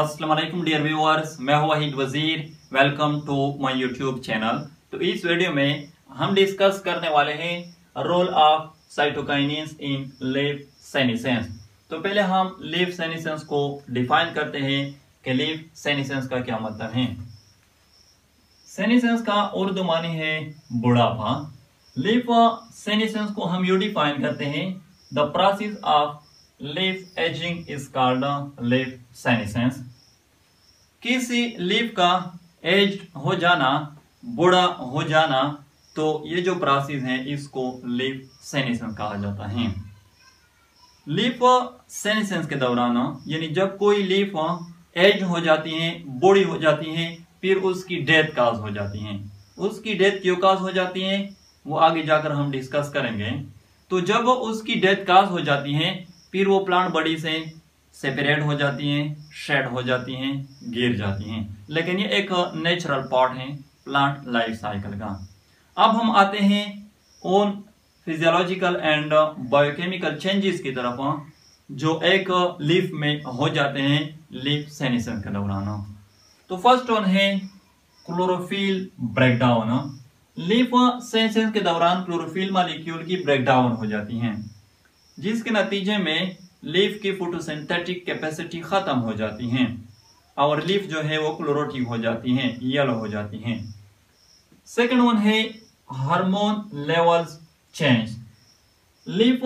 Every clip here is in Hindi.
अस्सलाम वालेकुम डियर व्यूअर्स, मैं हूं Wahid Wazir. Welcome to my YouTube channel. तो इस वीडियो में हम डिस्कस करने वाले हैं role of cytokinins in leaf senescence. तो पहले हम लीफ सेनेसेंस को डिफाइन करते हैं कि लीफ सेनेसेंस का क्या मतलब है। सेनेसेंस का उर्दू माने है बुढ़ापा। लीफ सेनेसेंस को हम यू डिफाइन करते हैं, the process of leaf ageing is called leaf senescence. किसी लीफ का एज हो जाना, बूढ़ा हो जाना, तो ये जो प्रोसेस है इसको लीफ सेनेसेंस कहा जाता है। लीफ सेनेसेंस के दौरान यानी जब कोई लीफ एज हो जाती है, बूढ़ी हो जाती है, फिर उसकी डेथ काज हो जाती है। उसकी डेथ क्यों काज हो जाती है वो आगे जाकर हम डिस्कस करेंगे। तो जब उसकी डेथ काज हो जाती है फिर वो प्लांट बॉडी से सेपरेट हो जाती हैं, शेड हो जाती हैं, गिर जाती हैं। लेकिन ये एक नेचुरल पार्ट है प्लांट लाइफ साइकिल का। अब हम आते हैं उन फिजियोलॉजिकल एंड बायोकेमिकल चेंजेस की तरफ जो एक लीफ में हो जाते हैं लीफ सेनेसेंस के दौरान। तो फर्स्ट वन है क्लोरोफिल ब्रेकडाउन। लीफ सेनेसेंस के दौरान क्लोरोफिल मालिक्यूल की ब्रेकडाउन हो जाती है, जिसके नतीजे में लीफ की फोटोसिंथेटिक कैपेसिटी खत्म हो जाती है और लीफ जो है वो क्लोरोटिक हो जाती है, येलो हो जाती है। सेकंड वन है hormone levels change. Leaf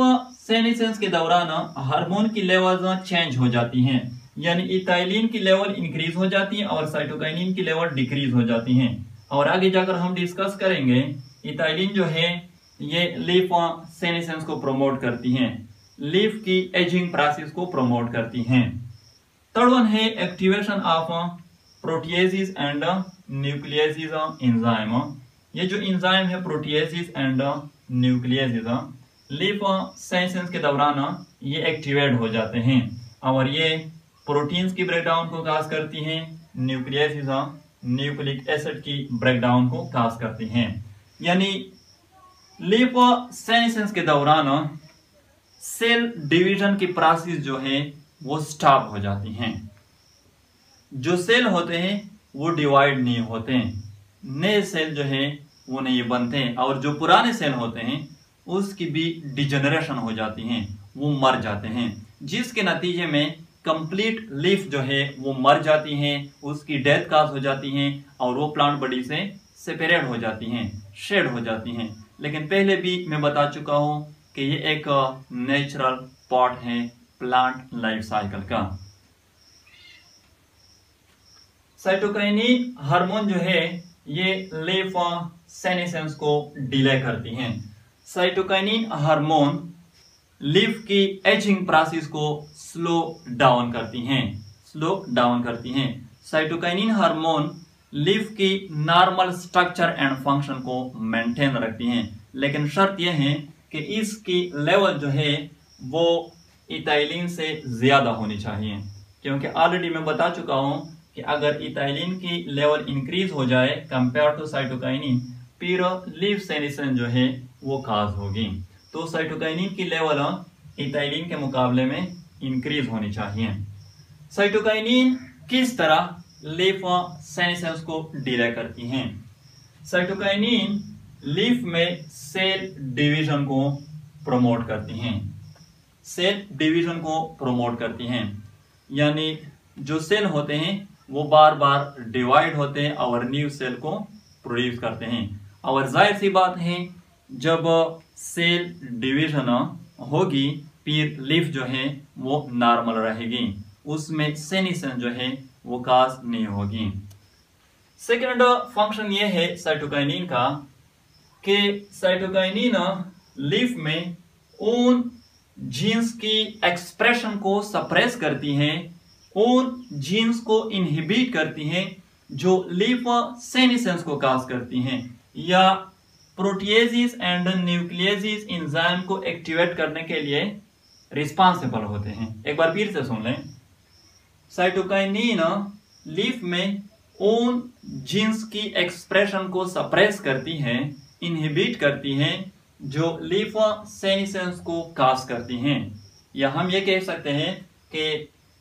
senescence के दौरान हार्मोन की लेवल्स चेंज हो जाती हैं, यानी इथाइलिन की लेवल इंक्रीज हो जाती है और साइटोकाइनिन की लेवल डिक्रीज हो जाती है। और आगे जाकर हम डिस्कस करेंगे इथाइलिन जो है ये लीफ सेनेसेंस को प्रमोट करती हैं, लीफ की एजिंग प्रोसेस को प्रमोट करती हैं। थर्ड वन है activation of proteases and nucleases enzyme. ये जो एंजाइम है proteases and nucleases leaf senescence के दौरान ये एक्टिवेट हो जाते हैं और ये प्रोटीन्स की ब्रेकडाउन को काज करती हैं, न्यूक्लिएजेस न्यूक्लिक एसिड की ब्रेकडाउन को काज करती हैं। यानी लीफ सेनेसेंस के दौरान सेल डिवीजन की प्रोसेस जो है वो स्टॉप हो जाती हैं। जो सेल होते हैं वो डिवाइड नहीं होते हैं, नए सेल जो है वो नहीं बनते हैं और जो पुराने सेल होते हैं उसकी भी डिजनरेशन हो जाती हैं, वो मर जाते हैं, जिसके नतीजे में कंप्लीट लीफ जो है वो मर जाती हैं, उसकी डेथ काज हो जाती हैं और वो प्लांट बॉडी से सेपरेट हो जाती हैं, शेड हो जाती हैं। लेकिन पहले भी मैं बता चुका हूं कि ये एक नेचुरल पार्ट है प्लांट लाइफ साइकिल का। साइटोकाइनिन हार्मोन जो है ये लीफ सेनेसेंस को डिले करती हैं। साइटोकाइनिन हार्मोन लीफ की एजिंग प्रोसेस को स्लो डाउन करती हैं, स्लो डाउन करती हैं। साइटोकाइनिन हार्मोन लीफ की नॉर्मल स्ट्रक्चर एंड फंक्शन को मेंटेन रखती हैं, लेकिन शर्त यह है कि इसकी लेवल जो है वो इथाइलिन से ज़्यादा होनी चाहिए, क्योंकि ऑलरेडी मैं बता चुका हूँ कि अगर इथाइलिन की लेवल इंक्रीज हो जाए कंपेयर टू साइटोकाइनिन फिर लीफ सेनेसेंस जो है वो काज होगी। तो साइटोकाइनिन की लेवल इथाइलिन के मुकाबले में इंक्रीज होनी चाहिए। साइटोकाइनिन किस तरह लीफ सेनेसेंस को डिले करती हैं? साइटोकाइनिन लीफ में सेल डिवीजन को प्रमोट करती हैं, सेल डिवीजन को प्रमोट करती हैं। यानी जो सेल होते हैं वो बार बार डिवाइड होते हैं और न्यू सेल को प्रोड्यूस करते हैं। और जाहिर सी बात है जब सेल डिवीजन होगी फिर लीफ जो है वो नॉर्मल रहेगी, उसमें सेनेसेंस जो है वो काज नहीं होगी। सेकेंड फंक्शन ये है साइटोकाइनिन का कि साइटोकाइनिन लीफ में उन जीन्स की एक्सप्रेशन को सप्रेस करती हैं, उन जीन्स को इनहिबिट करती हैं जो लीफ सेनेसेंस को काज करती हैं या प्रोटीएजेस एंड न्यूक्लिएजेस एंजाइम को एक्टिवेट करने के लिए रिस्पॉन्सिबल होते हैं। एक बार फिर से सुन लें, साइटोकाइनिन लीफ में उन जीन्स की एक्सप्रेशन को सप्रेस करती हैं, इनहिबिट करती हैं जो लीफ सेनेसेंस को काज करती हैं। या हम ये कह सकते हैं कि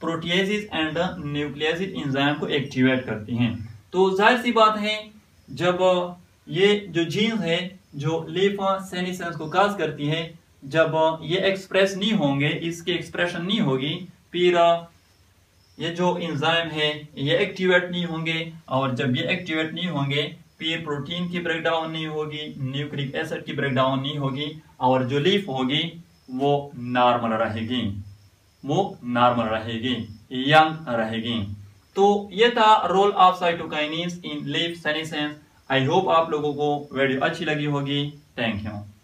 प्रोटीएजेस एंड न्यूक्लियासिस एंजाइम को एक्टिवेट करती हैं। तो जाहिर सी बात है जब ये जो जीन्स है जो लीफ सेनेसेंस को काज करती है, जब ये एक्सप्रेस नहीं होंगे, इसकी एक्सप्रेशन नहीं होगी, फिर ये जो इंजाइम है ये एक्टिवेट नहीं होंगे, और जब ये एक्टिवेट नहीं होंगे फिर प्रोटीन की ब्रेकडाउन नहीं होगी, न्यूक्लिक एसिड की ब्रेकडाउन नहीं होगी, और जो लीफ होगी वो नॉर्मल रहेगी, वो नॉर्मल रहेगी, यंग रहेगी। तो ये था role of cytokinins in leaf senescence. I hope आप लोगों को वीडियो अच्छी लगी होगी। Thank you.